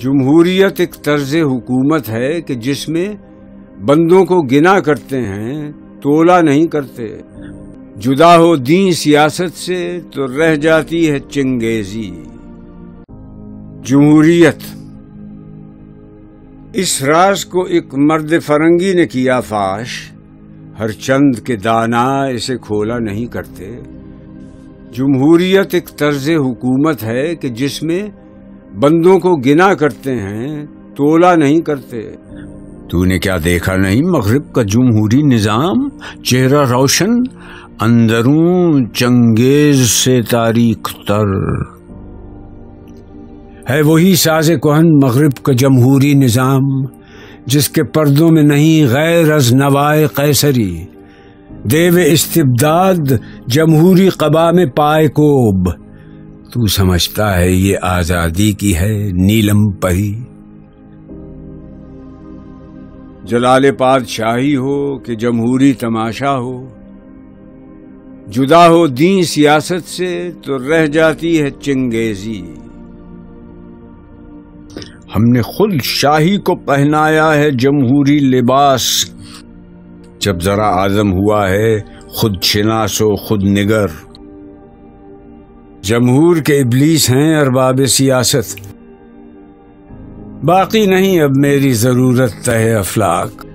जमहूरियत एक तर्ज़े हुकूमत है कि जिसमें बंदों को गिना करते हैं, तोला नहीं करते। जुदा हो दीन सियासत से तो रह जाती है चंगेजी। जमहूरियत, इस राज को एक मर्द फरंगी ने किया फाश, हर चंद के दाना इसे खोला नहीं करते। जमहूरियत एक तर्ज़े हुकूमत है कि जिसमें बंदों को गिना करते हैं, तोला नहीं करते। तूने क्या देखा नहीं मगरिब का जमहूरी निज़ाम, चेहरा रोशन अंदरूं चंगेज से तारीख तर है। वही साज़े कोहन मगरिब का जमहूरी निज़ाम, जिसके पर्दों में नहीं गैर अज नवाए कैसरी, देव इस्तिबदाद जमहूरी कबा में पाए कोब। तू समझता है ये आजादी की है नीलम परी। जलाल-ए-पादशाही हो कि जमहूरी तमाशा हो, जुदा हो दीन सियासत से तो रह जाती है चंगेजी। हमने खुद शाही को पहनाया है जमहूरी लिबास, जब जरा आजम हुआ है खुद शिनासो खुद निगर। जमहूर के इबलीस हैं अरबाब सियासत, बाकी नहीं अब मेरी जरूरत है अफलाक।